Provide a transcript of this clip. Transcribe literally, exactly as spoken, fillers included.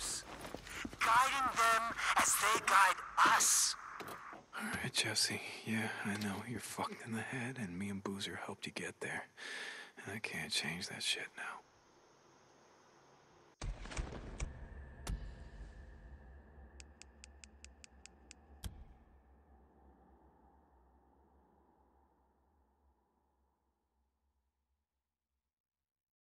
others, guiding them as they guide us. All right, Jesse. Yeah, I know. You're fucked in the head, and me and Boozer helped you get there. And I can't change that shit now.